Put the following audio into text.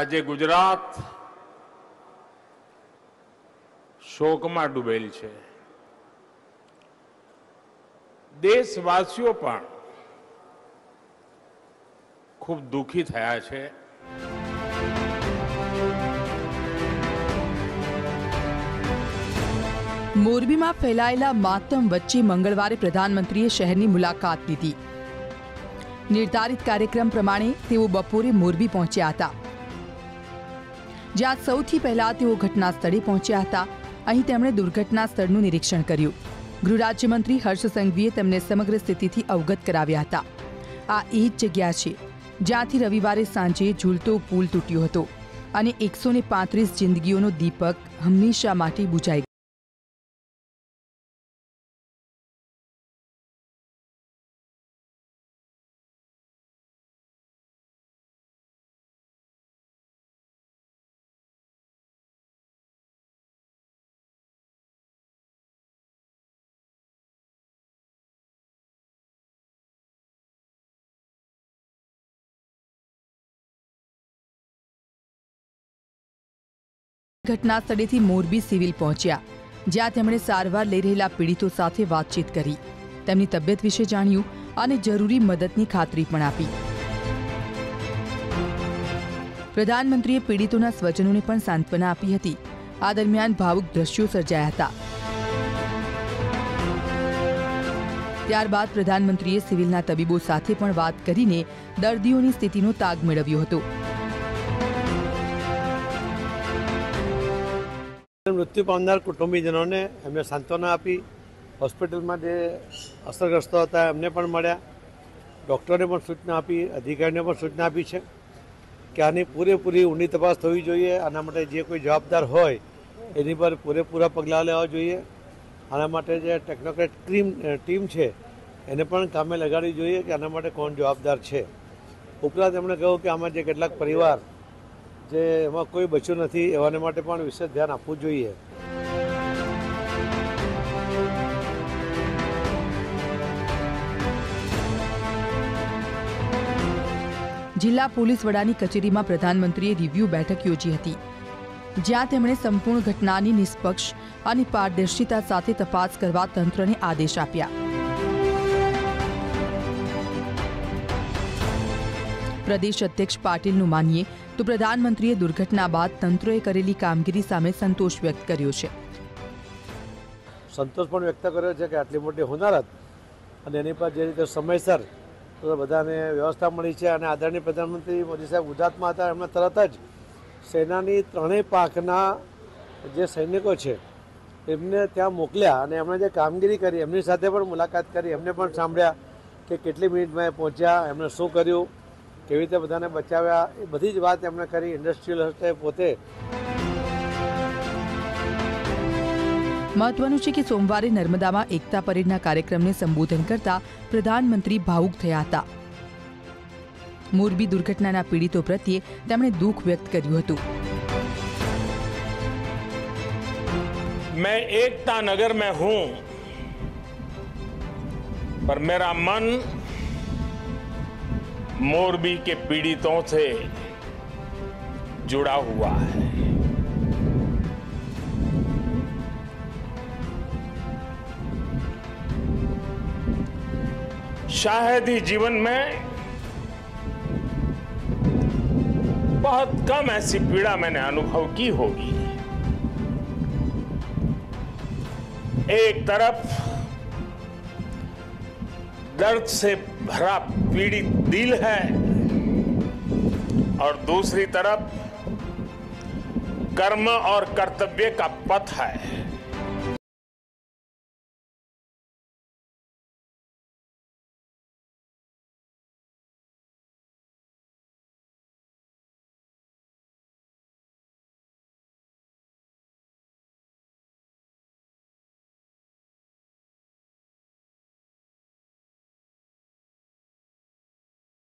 આજે ગુજરાત શોકમાં ડૂબેલ છે। દેશવાસીઓ પણ ખૂબ દુઃખી થયા છે। मोरबी में फैलायेला मातम वच्चे मंगलवार प्रधानमंत्रीए शहरनी मुलाकात लीधी। निर्धारित कार्यक्रम प्रमाणे तेओ बपोरे मोरबी पहुंच्या हता, ज्यां सौथी पहेला तेओ घटनास्थळे पहुंच्या हता। अहीं तेमणे दुर्घटना स्थळनुं निरीक्षण कर्युं। गृह राज्यमंत्री हर्षसंघवीए तेमणे समग्र स्थितिथी अवगत कराव्या हता। आ ए ज जग्या छे ज्यांथी रविवारे सांजे झूलतो पूल तूट्यो हतो अने 135 जिंदगीओनो दीपक हमेशा माटे बुझाई गयो। घटना स्थले थी मोरबी सिविल पहुंच्या, ज्यां तेमणे सारवार लई रहेला पीड़ितों साथे बातचीत करी, तेमनी तबियत विषे जाण्युं अने जरूरी मददनी खातरी पण आपी। प्रधानमंत्रीए पीड़ितोना स्वजनोने पण सांत्वना आपी हती। आ दरमियान भावुक दृश्यो सर्जाया हता। त्यारबाद प्रधानमंत्रीए सिविलना तबीबो साथे पण वात करीने दर्दीओनी स्थितिनो ताग मेळव्यो हतो। मृत्यु पामनार कुटुंबीजनों ने अमे सांत्वना आपी। हॉस्पिटल में जे असरग्रस्त था अमने पण मळ्या। डॉक्टरे पण सूचना आपी, अधिकारीने पण सूचना आपी है कि आनी पूरेपूरी ऊंडी तपास थवी जोईए। आना माटे जे कोई जवाबदार होय एनी पर पूरेपूरा पगला लेवा जोईए। आना माटे जे टेक्नोक्रेट टीम है एने पण कामे लगाड़ी जोईए कि आना माटे कोण जवाबदार है। उपरांत एमणे कह्युं कि आमां जे केटलाक परिवार जे एमां कोई बच्चो नथी एवाने माटे पण विशेष ध्यान आपवुं जोईए। जिला पोलीस वडानी कचेरी में प्रधानमंत्रीए रिव्यू बैठक योजी हती, ज्यां तेमणे संपूर्ण घटनानी निष्पक्ष अने पारदर्शिता साथे तपास करवा तंत्रने आदेश आप्या। प्रदेश अध्यक्ष पाटिल नु मानिए तो प्रधानमंत्रीए दुर्घटना बाद तंत्रोए करेली कामगीरी सामे संतोष व्यक्त कर्यो छे। संतोष पण व्यक्त कर्यो छे कि आटली मोटी होनारत अने एनी पर जे रीते समयसर तो बधाने व्यवस्था मळी छे। अने आदरणीय प्रधानमंत्री मोदी साहेब गुजरात में हता, एमणे तरत ज सेनानी त्रणेय पाकना जे सैनिको छे एमणे त्यां मोकल्या अने एमणे जे कामगीरी करी एमनी साथे पण मुलाकात करी, एमणे पण सांभळ्या कि केटली मिनिटमां पहोंच्या, एमणे शुं कर्युं, केवी रीते बधाने बचाव्या, ए बधी ज वात एमणे करी। इंडस्ट्रियल पोते महत्वनुं छे कि सोमवारे नर्मदा में एकता परेडना कार्यक्रम ने संबोधन करता प्रधानमंत्री भावुक थया हता। मोरबी दुर्घटनाना पीड़ितों प्रत्ये तेमणे दुख व्यक्त कर्युं हतुं। मैं एकता नगर में हूं पर मेरा मन मोरबी के पीड़ितों से जुड़ा हुआ है। शायद ही जीवन में बहुत कम ऐसी पीड़ा मैंने अनुभव की होगी। एक तरफ दर्द से भरा पीड़ित दिल है और दूसरी तरफ कर्म और कर्तव्य का पथ है।